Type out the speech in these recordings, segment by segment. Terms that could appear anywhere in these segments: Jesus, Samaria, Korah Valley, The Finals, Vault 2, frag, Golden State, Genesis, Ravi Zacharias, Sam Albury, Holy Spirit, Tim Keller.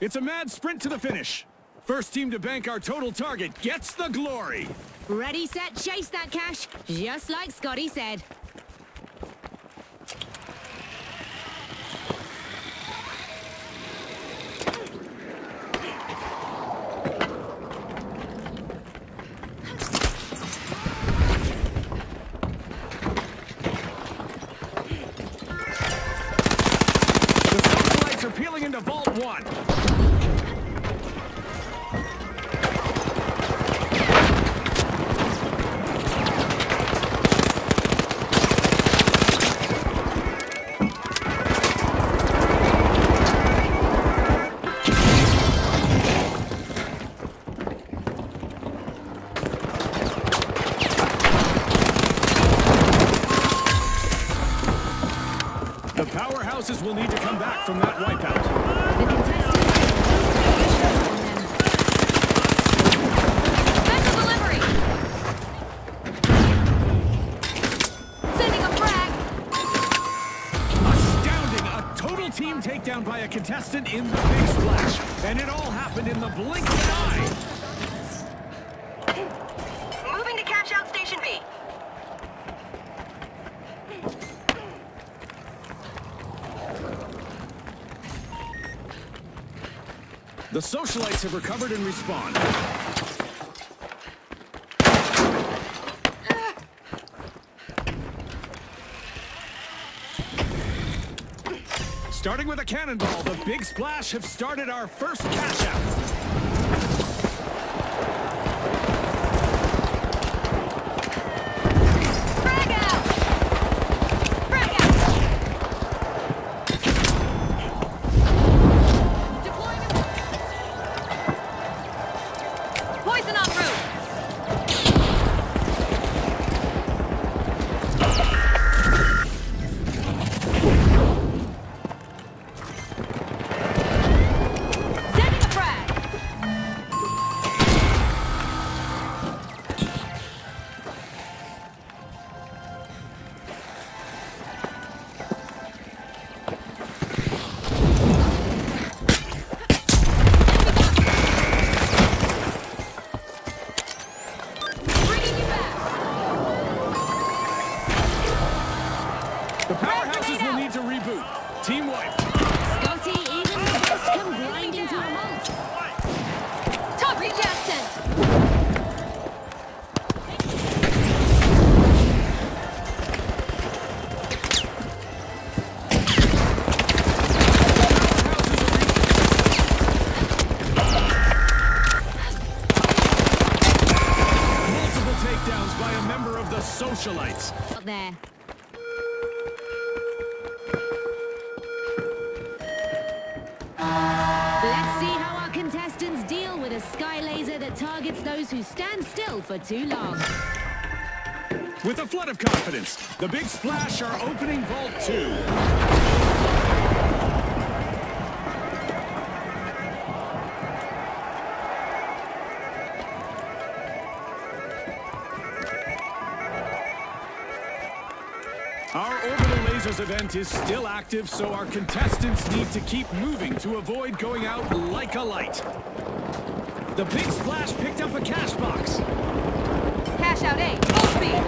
It's a mad sprint to the finish. First team to bank our total target gets the glory. Ready, set, chase that cash, just like Scotty said. Will need to come back from that wipeout. The contestants special delivery. Sending a frag. Astounding, a total team takedown by a contestant in the big splash, and it all happened in the blink of an eye. Moving to cash out station B. The socialites have recovered and respawned. Starting with a cannonball, the Big Splash have started our first cash out. There. Let's see how our contestants deal with a sky laser that targets those who stand still for too long. With a flood of confidence, the Big Splash are opening Vault 2. Our orbital lasers event is still active, so our contestants need to keep moving to avoid going out like a light. The Big Splash picked up a cash box. Cash out A, full speed.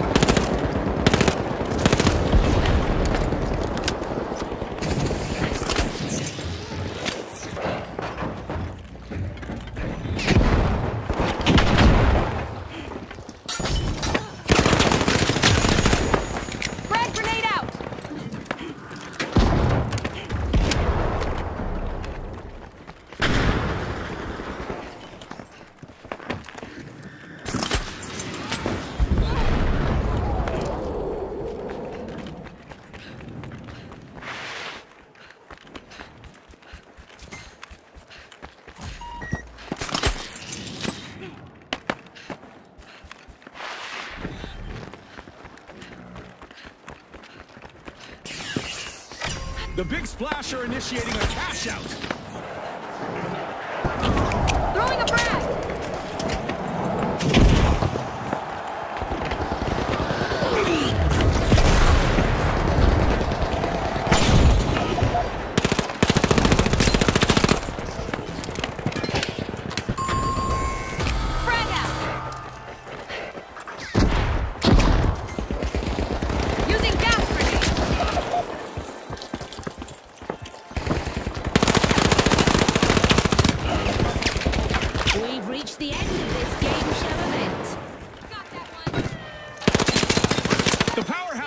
The Big Splash are initiating a cash out. Throwing a frag.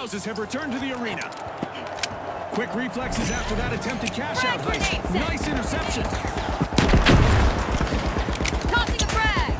houses have returned to the arena. Quick reflexes after that attempted cash-out heist. Nice interception. Tossing a frag.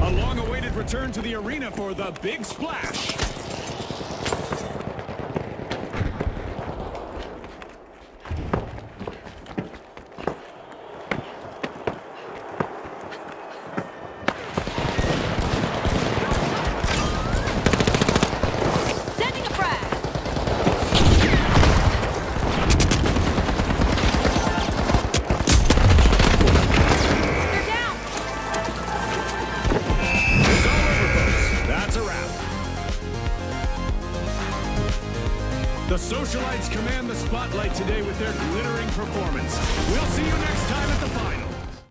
A long-awaited return to the arena for the big splash. The Socialites command the spotlight today with their glittering performance. We'll see you next time at the finals.